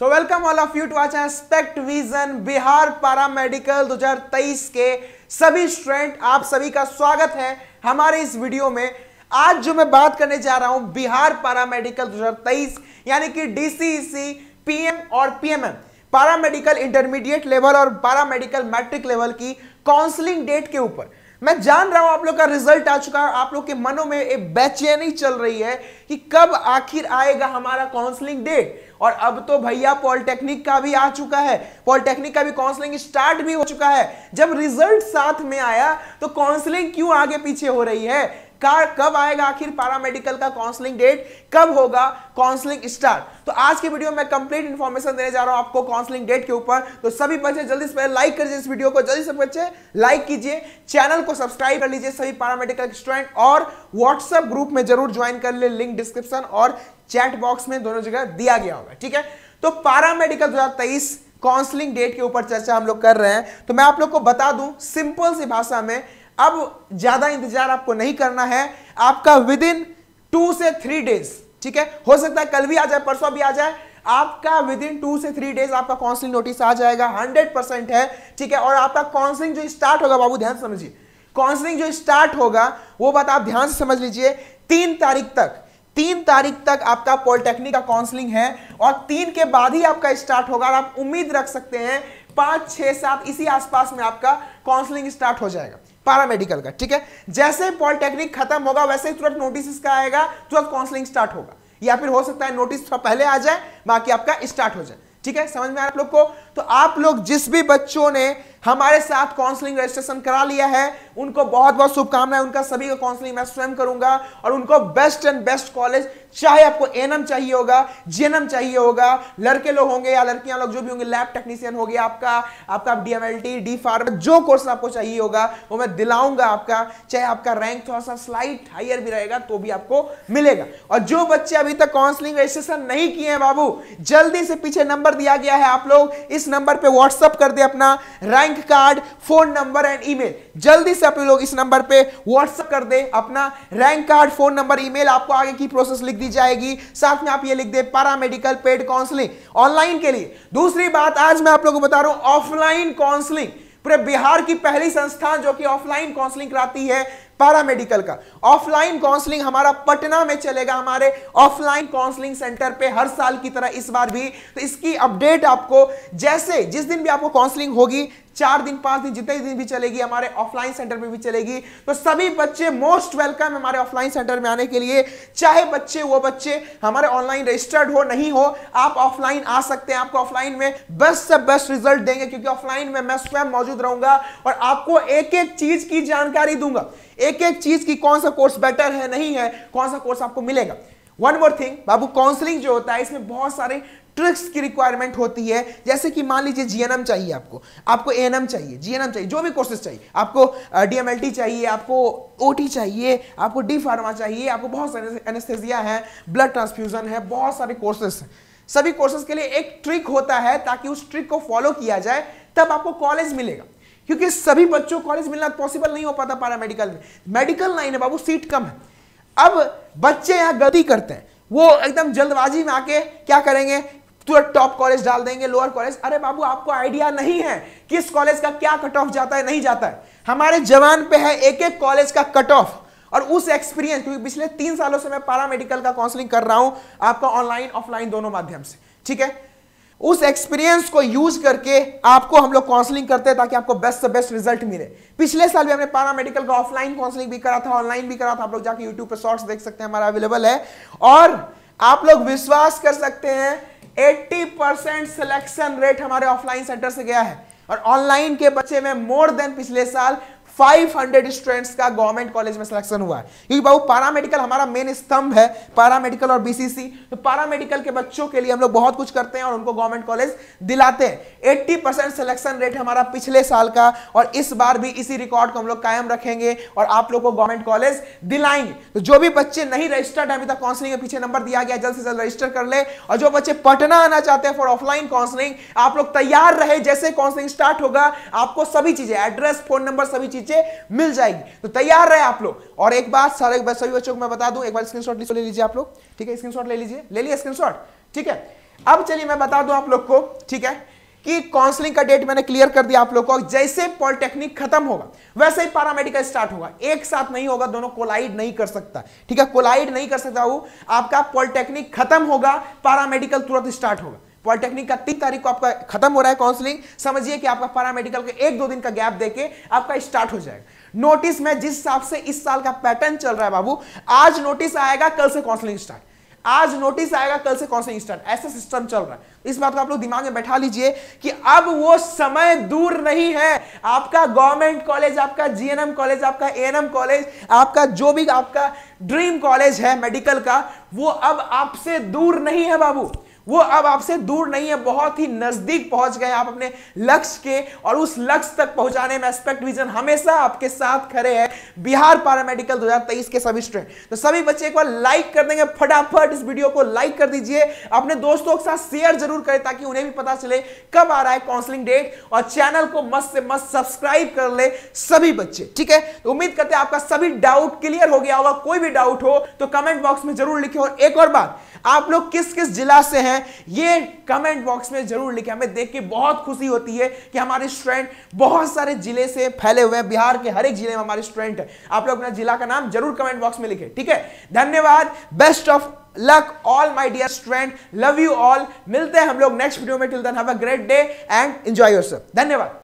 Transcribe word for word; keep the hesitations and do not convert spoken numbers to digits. So welcome all of you to watch Aspect Vision Bihar paramedical दो हज़ार तेईस के सभी स्टूडेंट, आप सभी का स्वागत है हमारे इस वीडियो में। आज जो मैं बात करने जा रहा हूं बिहार पैरामेडिकल दो हज़ार तेईस यानी कि डीसीईसी, पीएम और पीएमएम पैरामेडिकल इंटरमीडिएट लेवल और पैरामेडिकल मैट्रिक लेवल की काउंसलिंग डेट के ऊपर। मैं जान रहा हूं आप लोग का रिजल्ट आ चुका है, आप लोग के मनों में एक बेचैनी चल रही है कि कब आखिर आएगा हमारा काउंसलिंग डेट। और अब तो भैया पॉलिटेक्निक का भी आ चुका है, पॉलिटेक्निक का भी काउंसलिंग स्टार्ट भी हो चुका है। जब रिजल्ट साथ में आया तो काउंसलिंग क्यों आगे पीछे हो रही है? कब आएगा आखिर पैरामेडिकल का काउंसलिंग डेट, कब होगा काउंसलिंग स्टार्ट? तो आज की वीडियो में कंप्लीट इंफॉर्मेशन देने जा रहा हूं आपको काउंसलिंग डेट के ऊपर। तो सभी बच्चे जल्दी से पहले लाइक कर दीजिए इस वीडियो को, जल्दी से बच्चे लाइक कीजिए, चैनल को सब्सक्राइब कर लीजिए सभी पैरामेडिकल स्टूडेंट, और व्हाट्सएप ग्रुप में जरूर ज्वाइन कर ले, लिंक डिस्क्रिप्शन और चैट बॉक्स में दोनों जगह दिया गया होगा, ठीक है। तो पैरामेडिकल दो हज़ार तेईस काउंसलिंग डेट के ऊपर चर्चा हम लोग कर रहे हैं। तो मैं आप लोग को बता दूं सिंपल सी भाषा में, अब ज्यादा इंतजार आपको नहीं करना है, आपका विद इन टू से थ्री डेज, ठीक है, हो सकता है कल भी आ जाए, परसों भी आ जाए, आपका विद इन टू से थ्री डेज आपका काउंसलिंग नोटिस आ जाएगा, हंड्रेड परसेंट है, ठीक है। और आपका काउंसलिंग जो स्टार्ट होगा, बाबू ध्यान समझिए, काउंसलिंग जो स्टार्ट होगा वो बात आप ध्यान से समझ लीजिए, तीन तारीख तक तीन तारीख तक आपका पॉलिटेक्निक का काउंसलिंग है और तीन के बाद ही आपका स्टार्ट होगा। और आप उम्मीद रख सकते हैं पाँच छः सात इसी आसपास में आपका काउंसलिंग स्टार्ट हो जाएगा पैरामेडिकल का, ठीक है। जैसे पॉलिटेक्निक खत्म होगा वैसे तुरंत नोटिस इसका आएगा, तुरंत काउंसलिंग स्टार्ट होगा, या फिर हो सकता है नोटिस पहले आ जाए बाकी आपका स्टार्ट हो जाए, ठीक है, समझ में आया आप लोग को। तो आप लोग जिस भी बच्चों ने हमारे साथ काउंसलिंग रजिस्ट्रेशन करा लिया है उनको बहुत बहुत शुभकामनाएं, उनका सभी का काउंसलिंग मैं स्वयं करूंगा और उनको बेस्ट एंड बेस्ट कॉलेज, चाहे आपको एएनएम चाहिए होगा, जीएनएम चाहिए होगा, लड़के लोग होंगे या लड़कियां लोग जो भी होंगे, लैब टेक्नीशियन हो गया आपका, आपका डीएमएलटी, डी फार्म, जो कोर्स आपको चाहिए होगा वो मैं दिलाऊंगा आपका, चाहे आपका रैंक थोड़ा सा स्लाइट हायर भी रहेगा तो भी आपको मिलेगा। और जो बच्चे अभी तक काउंसलिंग रजिस्ट्रेशन नहीं किए हैं बाबू, जल्दी से पीछे नंबर दिया गया है, आप लोग इस नंबर पर व्हाट्सअप कर दे अपना rank card, phone number and email. जल्दी से आप लोग इस नंबर पे व्हाट्सएप कर दे अपना rank card, phone number, email, आपको आगे की प्रोसेस लिख दी जाएगी, साथ में आप ये लिख दे पैरामेडिकल पेड काउंसलिंग ऑनलाइन के लिए। दूसरी बात आज मैं आप लोगों को बता रहा हूं, ऑफलाइन काउंसलिंग, पूरे बिहार की पहली संस्थान जो कि ऑफलाइन काउंसलिंग कराती है पैरामेडिकल का, ऑफलाइन काउंसलिंग हमारा पटना में चलेगा, हमारे ऑफलाइन काउंसलिंग सेंटर पे हर साल की तरह इस बार भी। तो इसकी अपडेट आपको जैसे जिस दिन भी आपको काउंसलिंग होगी, चार दिन पांच दिन जितने दिन भी चलेगी, हमारे ऑफलाइन सेंटर में भी चलेगी। तो सभी बच्चे मोस्ट वेलकम हमारे ऑफलाइन सेंटर में आने के लिए, चाहे बच्चे वो बच्चे हमारे ऑनलाइन रजिस्टर्ड हो नहीं हो, आप ऑफलाइन आ सकते हैं, आपको ऑफलाइन में बेस्ट से बेस्ट रिजल्ट देंगे, क्योंकि ऑफलाइन में मैं स्वयं मौजूद रहूंगा और आपको एक एक चीज की जानकारी दूंगा, एक एक चीज की, कौन सा कोर्स बेटर है नहीं है, कौन सा कोर्स आपको मिलेगा। वन मोर थिंग बाबू, काउंसलिंग जो होता है इसमें बहुत सारे ट्रिक्स की रिक्वायरमेंट होती है, जैसे कि मान लीजिए जीएनएम चाहिए आपको, आपको एएनएम चाहिए, जीएनएम चाहिए, जो भी कोर्सेज चाहिए आपको, डीएमएलटी चाहिए आपको, ओटी चाहिए आपको, डी फार्मा चाहिए आपको, बहुत सारे एनेस्थेसिया है, ब्लड ट्रांसफ्यूजन है, बहुत सारे कोर्सेज हैं। सभी कोर्सेज के लिए एक ट्रिक होता है, ताकि उस ट्रिक को फॉलो किया जाए तब आपको कॉलेज मिलेगा, क्योंकि सभी बच्चों को कॉलेज मिलना पॉसिबल नहीं हो पाता पैरामेडिकल में, मेडिकल लाइन है बाबू, सीट कम है। अब बच्चे यहाँ गलती करते हैं, वो एकदम जल्दबाजी में आके क्या करेंगे, तुरंत टॉप कॉलेज डाल देंगे, लोअर कॉलेज। अरे बाबू आपको आइडिया नहीं है किस कॉलेज का क्या कट ऑफ जाता है, नहीं जाता है, हमारे जवान पे है एक एक कॉलेज का कट ऑफ। और उस एक्सपीरियंस, क्योंकि पिछले तीन सालों से मैं पैरामेडिकल का काउंसलिंग कर रहा हूं आपका ऑनलाइन ऑफलाइन दोनों माध्यम से, ठीक है, उस एक्सपीरियंस को यूज करके आपको हम लोग काउंसलिंग करते हैं ताकि आपको बेस्ट से बेस्ट रिजल्ट मिले। पिछले साल भी हमने पैरामेडिकल का ऑफलाइन काउंसलिंग भी करा था, ऑनलाइन भी करा था, आप लोग जाके यूट्यूब पर शॉर्ट्स देख सकते हैं, हमारा अवेलेबल है। और आप लोग विश्वास कर सकते हैं अस्सी परसेंट सिलेक्शन रेट हमारे ऑफलाइन सेंटर से गया है, और ऑनलाइन के बच्चे में मोर देन पिछले साल पाँच सौ स्टूडेंट्स का गवर्नमेंट कॉलेज में सिलेक्शन हुआ है, क्योंकि बाबू पैरामेडिकल हमारा मेन स्तंभ है, पैरामेडिकल और बीसीसी। तो पैरामेडिकल के बच्चों के लिए हम लोग बहुत कुछ करते हैं और उनको गवर्नमेंट कॉलेज दिलाते हैं। अस्सी परसेंट सिलेक्शन रेट हमारा पिछले साल का, और इस बार भी इसी रिकॉर्ड को हम लोग कायम रखेंगे और आप लोग को गवर्नमेंट कॉलेज दिलाएंगे। तो जो भी बच्चे नहीं रजिस्टर्ड है अभी तक काउंसलिंग के, पीछे नंबर दिया गया, जल्द से जल्द रजिस्टर कर ले। और जो बच्चे पटना आना चाहते हैं फॉर ऑफलाइन काउंसलिंग, आप लोग तैयार रहे, जैसे काउंसलिंग स्टार्ट होगा आपको सभी चीजें, एड्रेस, फोन नंबर, सभी चीजें मिल जाएगी, तो तैयार रहे आप लोग। और एक बात सारे सभी बच्चों को मैं बता दूं, एक बार स्क्रीनशॉट ले लीजिए आप लोग, ठीक है, स्क्रीनशॉट ले लीजिए, ले लिए स्क्रीनशॉट, ठीक है। अब चलिए मैं बता दूं आप लोग को, ठीक है, कि काउंसलिंग का डेट मैंने क्लियर कर दिया आप लोग को। जैसे पॉलिटेक्निक खत्म होगा वैसे ही पैरामेडिकल स्टार्ट होगा, एक साथ नहीं होगा, दोनों कोलाइड नहीं कर सकता, ठीक है, कोलाइड नहीं कर सकता वो। आपका पॉलिटेक्निक खत्म होगा, पैरामेडिकल तुरंत स्टार्ट होगा। पॉलिटेक्निक का तीन तारीख को आपका खत्म हो रहा है काउंसलिंग, समझिए कि आपका पैरामेडिकल के एक दो दिन का गैप देके आपका स्टार्ट हो जाएगा। नोटिस में जिस हिसाब से इस साल का पैटर्न चल रहा है बाबू, आज नोटिस आएगा कल से काउंसलिंग स्टार्ट, आज नोटिस आएगा कल से काउंसलिंग स्टार्ट, ऐसा सिस्टम चल रहा है। इस बात को आप लोग दिमाग में बैठा लीजिए कि अब वो समय दूर नहीं है। आपका गवर्नमेंट कॉलेज, आपका जीएनएम कॉलेज, आपका एएनएम कॉलेज, आपका जो भी आपका ड्रीम कॉलेज है मेडिकल का, वो अब आपसे दूर नहीं है बाबू, वो अब आपसे दूर नहीं है, बहुत ही नजदीक पहुंच गए आप अपने लक्ष्य के। और उस लक्ष्य तक पहुंचाने में एस्पेक्ट विजन हमेशा आपके साथ खड़े हैं। बिहार पैरामेडिकल दो हज़ार तेईस के सभी स्टूडेंट, तो सभी बच्चे एक बार लाइक कर देंगे, फटाफट इस वीडियो को लाइक कर दीजिए, अपने दोस्तों के साथ शेयर जरूर करें ताकि उन्हें भी पता चले कब आ रहा है काउंसलिंग डेट, और चैनल को मस्त से मस्त सब्सक्राइब कर ले सभी बच्चे, ठीक है। तो उम्मीद करते हैं आपका सभी डाउट क्लियर हो गया होगा। कोई भी डाउट हो तो कमेंट बॉक्स में जरूर लिखे। और एक और बात, आप लोग किस किस जिला से हैं ये कमेंट बॉक्स में जरूर लिखें, हमें देख के बहुत खुशी होती है कि हमारे स्टूडेंट बहुत सारे जिले से फैले हुए हैं, बिहार के हर एक जिले में हमारे स्टूडेंट हैं। आप लोग अपना जिला का नाम जरूर कमेंट बॉक्स में लिखें, ठीक है। धन्यवाद, best of luck all my dear student, love you all. मिलते हैं हम लोग नेक्स्ट वीडियो में, till then have a great day and enjoy yourself. धन्यवाद।